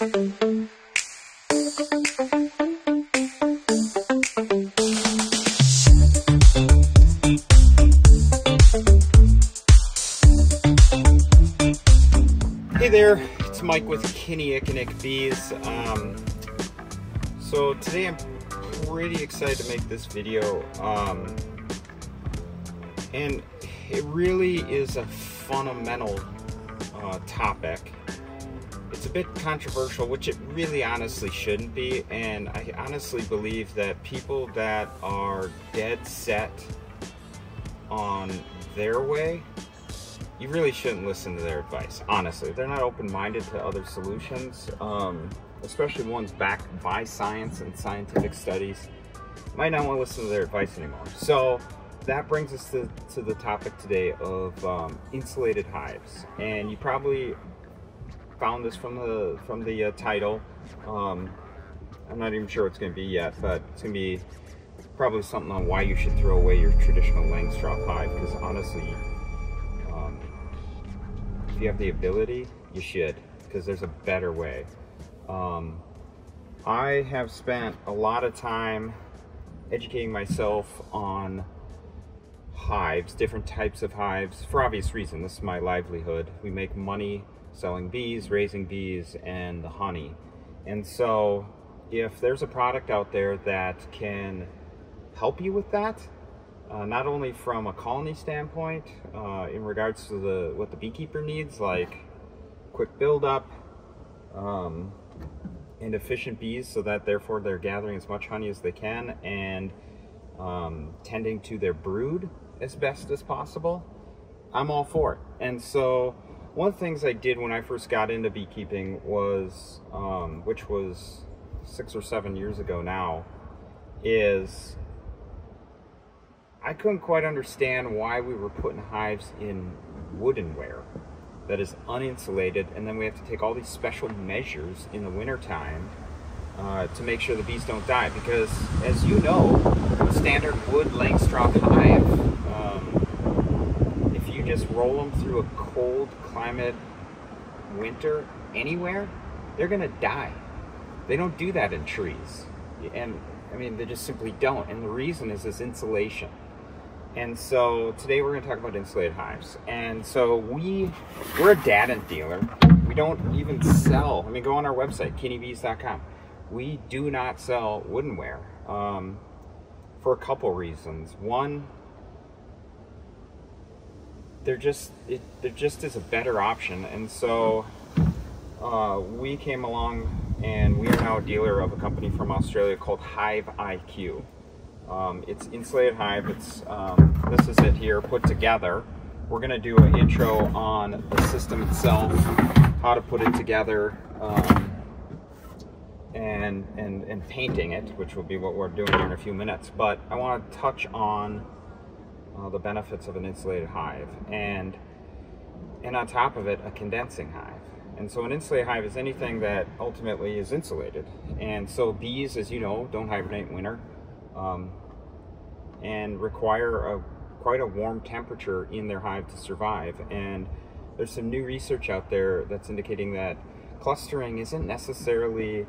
Hey there, it's Mike with Kinnickinnic Bees. So today I'm pretty excited to make this video, and it really is a fundamental topic. It's a bit controversial, which it really honestly shouldn't be, and I honestly believe that people that are dead set on their way, you really shouldn't listen to their advice, honestly. They're not open-minded to other solutions, especially ones backed by science and scientific studies. Might not want to listen to their advice anymore. So that brings us to the topic today of insulated hives. And you probably found this from the title. I'm not even sure what it's going to be yet, but it's going to be probably something on why you should throw away your traditional Langstroth hive, because honestly, if you have the ability, you should, because there's a better way. I have spent a lot of time educating myself on hives, different types of hives, for obvious reason. This is my livelihood. We make money selling bees, raising bees, and the honey. And so if there's a product out there that can help you with that, not only from a colony standpoint, in regards to what the beekeeper needs, like quick buildup and efficient bees, so that therefore they're gathering as much honey as they can and tending to their brood as best as possible, I'm all for it. And so one of the things I did when I first got into beekeeping was, which was 6 or 7 years ago now, is I couldn't quite understand why we were putting hives in woodenware that is uninsulated, and then we have to take all these special measures in the wintertime to make sure the bees don't die. Because, as you know, a standard wood Langstroth hive, if you just roll them through a cold climate winter anywhere, they're going to die. They don't do that in trees. And, I mean, they just simply don't. And the reason is this insulation. And so today we're going to talk about insulated hives. And so we're a Dadant dealer. We don't even sell. I mean, go on our website, kinnibees.com. We do not sell woodenware for a couple reasons. One, there just is a better option. And so we came along, and we are now a dealer of a company from Australia called Hive IQ. It's insulated hive. It's this is it here put together. We're gonna do an intro on the system itself, how to put it together, and painting it, which will be what we're doing here in a few minutes. But I want to touch on the benefits of an insulated hive, and on top of it, a condensing hive. And so an insulated hive is anything that ultimately is insulated. And so bees, as you know, don't hibernate in winter. And require quite a warm temperature in their hive to survive. And there's some new research out there that's indicating that clustering isn't necessarily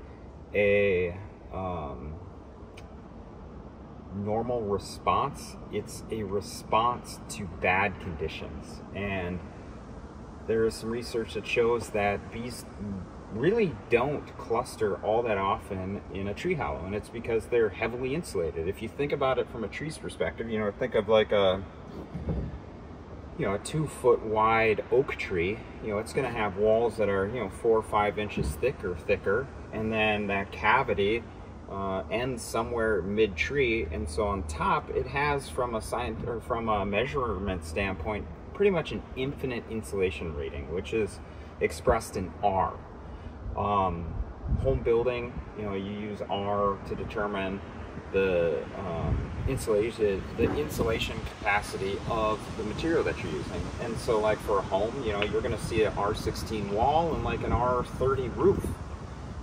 a normal response. It's a response to bad conditions. And there is some research that shows that bees really don't cluster all that often in a tree hollow, and it's because they're heavily insulated. If you think about it from a tree's perspective, you know, think of like a 2-foot wide oak tree. You know, it's going to have walls that are, you know, 4 or 5 inches thick or thicker, and then that cavity ends somewhere mid tree. And so on top, it has, from a measurement standpoint, pretty much an infinite insulation rating, which is expressed in R. Home building, you know, you use R to determine the insulation capacity of the material that you're using. And so, like for a home, you know, you're going to see an R16 wall and like an R30 roof.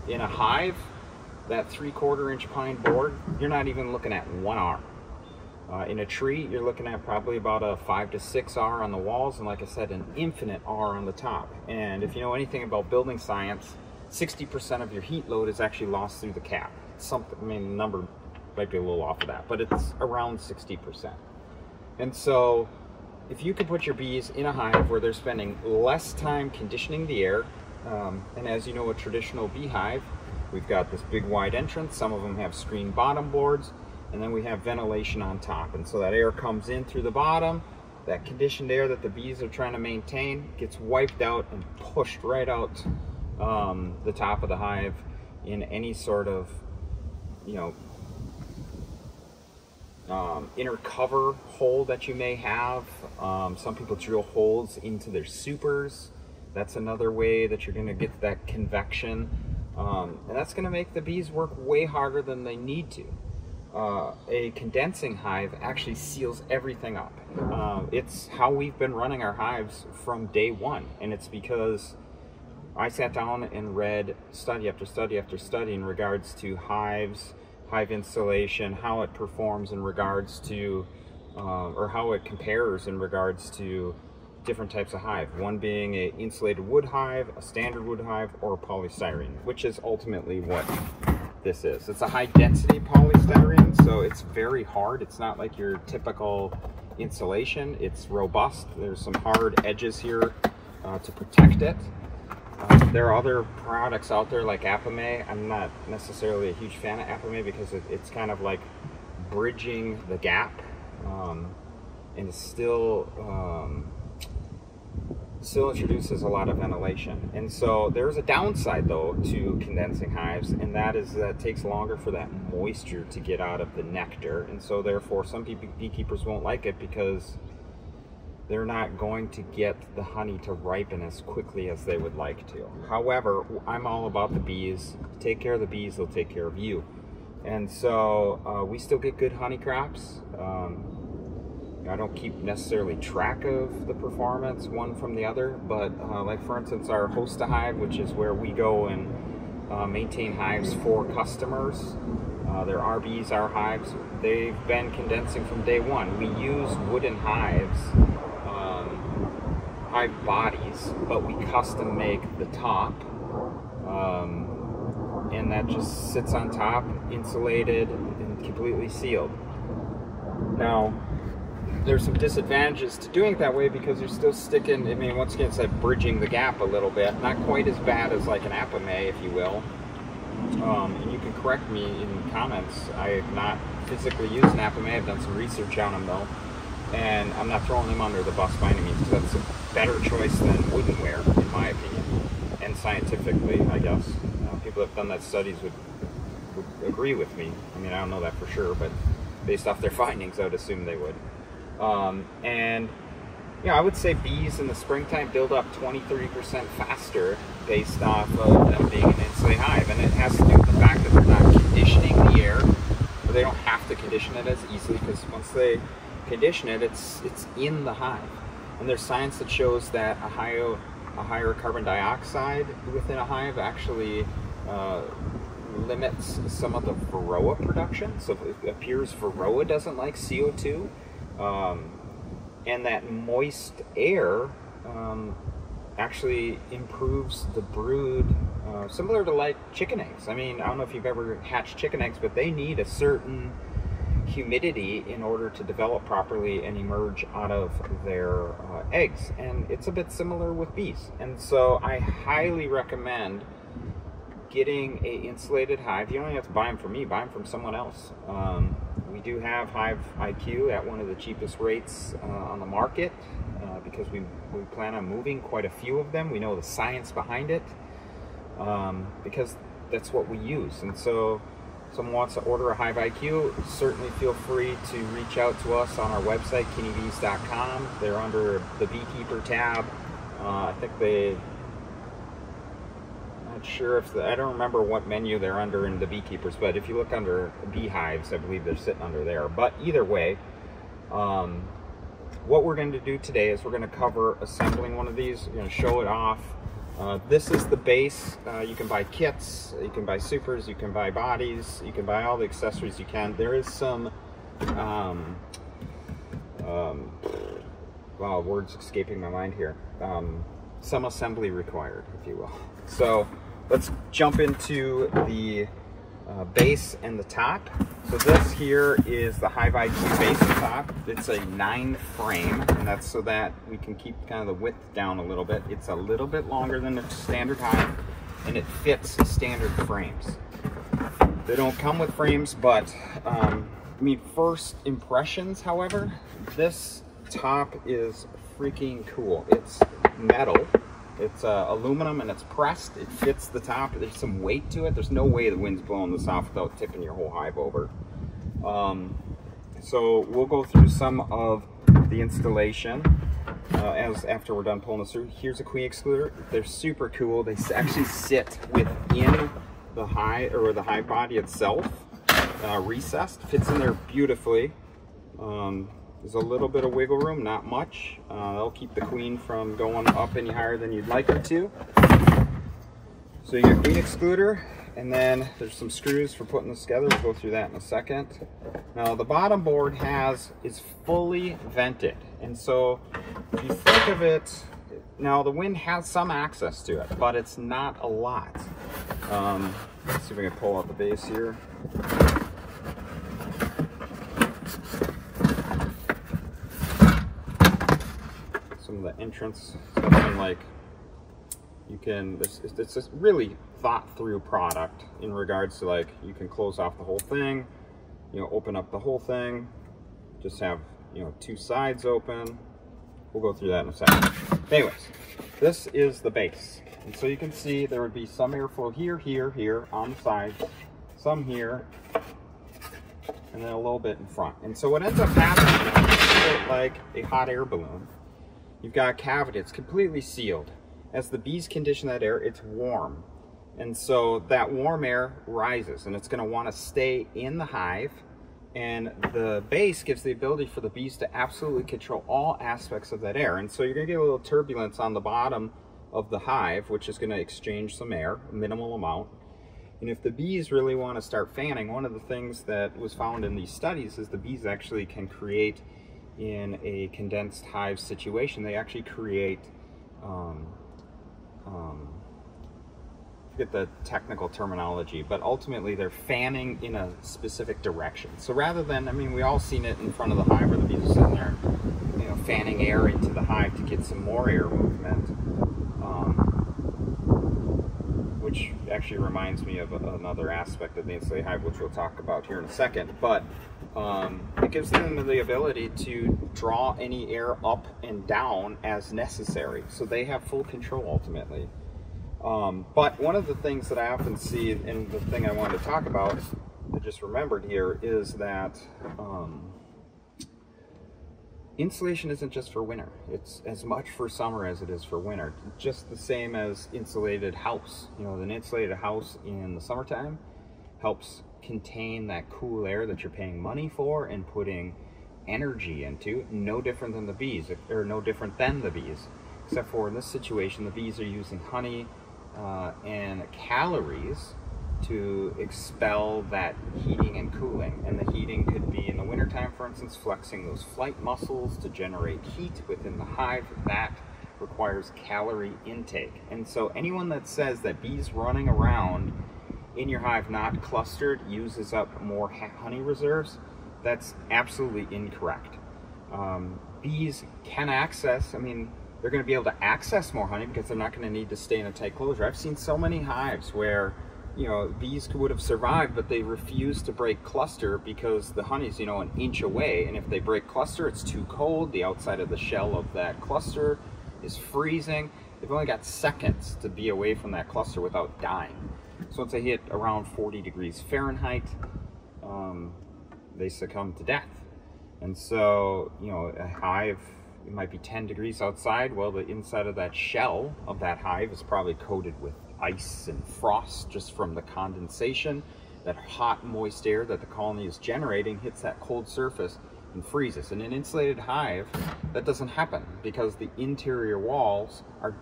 In a hive, that 3/4 inch pine board, you're not even looking at 1 R. In a tree, you're looking at probably about a 5 to 6 R on the walls, and like I said, an infinite R on the top. And if you know anything about building science, 60% of your heat load is actually lost through the cap. It's something, I mean, the number might be a little off of that, but it's around 60%. And so if you can put your bees in a hive where they're spending less time conditioning the air, and as you know, a traditional beehive, we've got this big wide entrance, some of them have screen bottom boards, and then we have ventilation on top. And so that air comes in through the bottom, that conditioned air that the bees are trying to maintain gets wiped out and pushed right out the top of the hive in any sort of, you know, inner cover hole that you may have. Some people drill holes into their supers. That's another way that you're gonna get that convection. And that's gonna make the bees work way harder than they need to. A condensing hive actually seals everything up. It's how we've been running our hives from day one. And it's because I sat down and read study after study after study in regards to hives, hive installation, how it performs in regards to, or how it compares in regards to different types of hive. One being an insulated wood hive, a standard wood hive, or a polystyrene, which is ultimately what this is. It's a high density polystyrene, so it's very hard. It's not like your typical insulation. It's robust. There's some hard edges here to protect it. There are other products out there like ApiMaye. I'm not necessarily a huge fan of ApiMaye because it's kind of like bridging the gap, and still introduces a lot of ventilation. And so there's a downside though to condensing hives, and that is that it takes longer for that moisture to get out of the nectar, and so therefore some beekeepers won't like it because they're not going to get the honey to ripen as quickly as they would like to. However, I'm all about the bees. Take care of the bees, they'll take care of you. And so we still get good honey crops. I don't keep necessarily track of the performance one from the other, but like for instance our host hive, which is where we go and maintain hives for customers. There are bees, our hives, they've been condensing from day one. We use wooden hives, hive bodies, but we custom make the top, and that just sits on top, insulated and completely sealed. Now, there's some disadvantages to doing it that way because you're still sticking, I mean, once again, it's like bridging the gap a little bit, not quite as bad as like an ApiMaye, if you will. And you can correct me in the comments. I have not physically used an ApiMaye. I've done some research on them though, and I'm not throwing them under the bus by any means. That's a better choice than woodenware, in my opinion, and scientifically, I guess. People that have done that studies would agree with me. I mean, I don't know that for sure, but based off their findings, I would assume they would. And yeah, I would say bees in the springtime build up 20-30% faster based off of them being an insulated hive, and it has to do with the fact that they're not conditioning the air, or they don't have to condition it as easily, because once they condition it, it's in the hive. And there's science that shows that a higher carbon dioxide within a hive actually limits some of the Varroa production. So it appears Varroa doesn't like CO2. And that moist air actually improves the brood, similar to like chicken eggs. I mean, I don't know if you've ever hatched chicken eggs, but they need a certain humidity in order to develop properly and emerge out of their eggs. And it's a bit similar with bees. And so I highly recommend getting an insulated hive. You don't have to buy them from me, buy them from someone else. We do have Hive IQ at one of the cheapest rates on the market because we plan on moving quite a few of them. We know the science behind it because that's what we use. And so if someone wants to order a Hive IQ, certainly feel free to reach out to us on our website, kinnibees.com. They're under the Beekeeper tab. I think they... Not sure if the, I don't remember what menu they're under in the beekeepers, but if you look under beehives, I believe they're sitting under there. But either way, what we're going to do today is we're going to cover assembling one of these. We're going to show it off. This is the base. You can buy kits, you can buy supers, you can buy bodies, you can buy all the accessories you can. There is some wow, words escaping my mind here. Some assembly required, if you will. So Let's jump into the base and the top. So this here is the Hive IQ base and top. It's a 9 frame, and that's so that we can keep kind of the width down a little bit. It's a little bit longer than the standard hive, and it fits standard frames. They don't come with frames, but I mean, first impressions, however, this top is freaking cool. It's metal. It's aluminum and it's pressed. It fits the top. There's some weight to it. There's no way the wind's blowing this off without tipping your whole hive over. So we'll go through some of the installation after we're done pulling this through. Here's a queen excluder. They're super cool. They actually sit within the hive, or the hive body itself, recessed. Fits in there beautifully. There's a little bit of wiggle room, not much. That'll keep the queen from going up any higher than you'd like her to. So you get your queen excluder, and then there's some screws for putting this together. We'll go through that in a second. Now the bottom board is fully vented. And so if you think of it, now the wind has some access to it, but it's not a lot. Let's see if we can pull out the base here. Some of the entrance, something like you can, it's a really thought through product in regards to, like, you can close off the whole thing, you know, open up the whole thing, just have, you know, 2 sides open. We'll go through that in a second. Anyways, this is the base. And so you can see there would be some airflow here, here, here on the sides, some here, and then a little bit in front. And so what ends up happening is like a hot air balloon. You've got a cavity, it's completely sealed. As the bees condition that air, it's warm. And so that warm air rises, and it's gonna wanna stay in the hive. And the base gives the ability for the bees to absolutely control all aspects of that air. And so you're gonna get a little turbulence on the bottom of the hive, which is gonna exchange some air, a minimal amount. And if the bees really wanna start fanning, one of the things that was found in these studies is the bees actually can create, in a condensed hive situation, they actually create, I forget the technical terminology, but ultimately they're fanning in a specific direction. So rather than, I mean, we all seen it in front of the hive where the bees are sitting there, you know, fanning air into the hive to get some more air movement, which actually reminds me of another aspect of the insulated hive, which we'll talk about here in a second. But it gives them the ability to draw any air up and down as necessary. So they have full control ultimately. But one of the things that I often see, and the thing I wanted to talk about, I just remembered here, is that insulation isn't just for winter. It's as much for summer as it is for winter. Just the same as insulated house. You know, an insulated house in the summertime helps contain that cool air that you're paying money for and putting energy into. No different than the bees, or no different than the bees. Except for in this situation, the bees are using honey and calories to expel that heating and cooling. And the heating could be in the wintertime, for instance, flexing those flight muscles to generate heat within the hive. That requires calorie intake. And so anyone that says that bees running around in your hive not clustered uses up more honey reserves, that's absolutely incorrect. Bees can access, I mean, they're gonna be able to access more honey because they're not gonna need to stay in a tight closure. I've seen so many hives where, you know, bees would have survived, but they refuse to break cluster because the honey's, you know, an inch away. And if they break cluster, it's too cold. The outside of the shell of that cluster is freezing. They've only got seconds to be away from that cluster without dying. So once they hit around 40 degrees Fahrenheit, they succumb to death. And so, you know, a hive, it might be 10 degrees outside. Well, the inside of that shell of that hive is probably coated with ice and frost just from the condensation. That hot, moist air that the colony is generating hits that cold surface and freezes. In an insulated hive, that doesn't happen because the interior walls are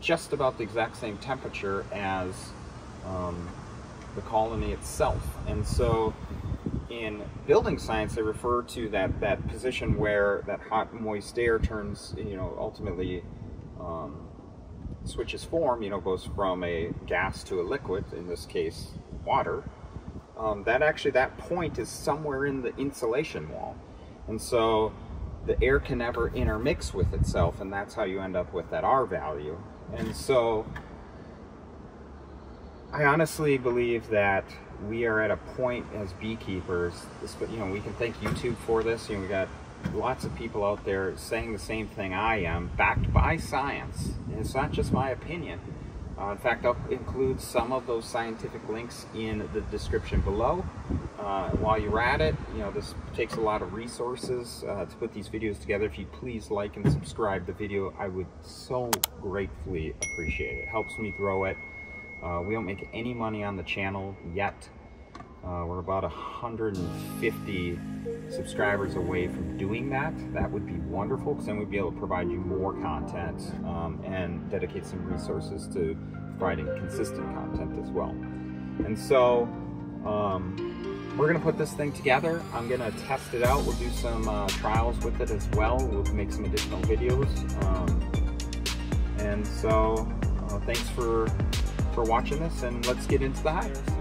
just about the exact same temperature as the colony itself. And so in building science, they refer to that position where that hot, moist air turns, you know, ultimately switches form, you know, goes from a gas to a liquid, in this case water, that point is somewhere in the insulation wall. And so the air can never intermix with itself, and that's how you end up with that R value. And so I honestly believe that we are at a point as beekeepers, you know, we can thank YouTube for this. You know, we got lots of people out there saying the same thing I am, backed by science. And it's not just my opinion. In fact, I'll include some of those scientific links in the description below. While you're at it, you know, this takes a lot of resources to put these videos together. If you please like and subscribe the video, I would so gratefully appreciate it. It helps me grow it. We don't make any money on the channel yet. We're about 150 subscribers away from doing that. That would be wonderful, because then we'd be able to provide you more content and dedicate some resources to providing consistent content as well. And so we're going to put this thing together. I'm going to test it out. We'll do some trials with it as well. We'll make some additional videos. And so thanks for watching this, and let's get into the hive.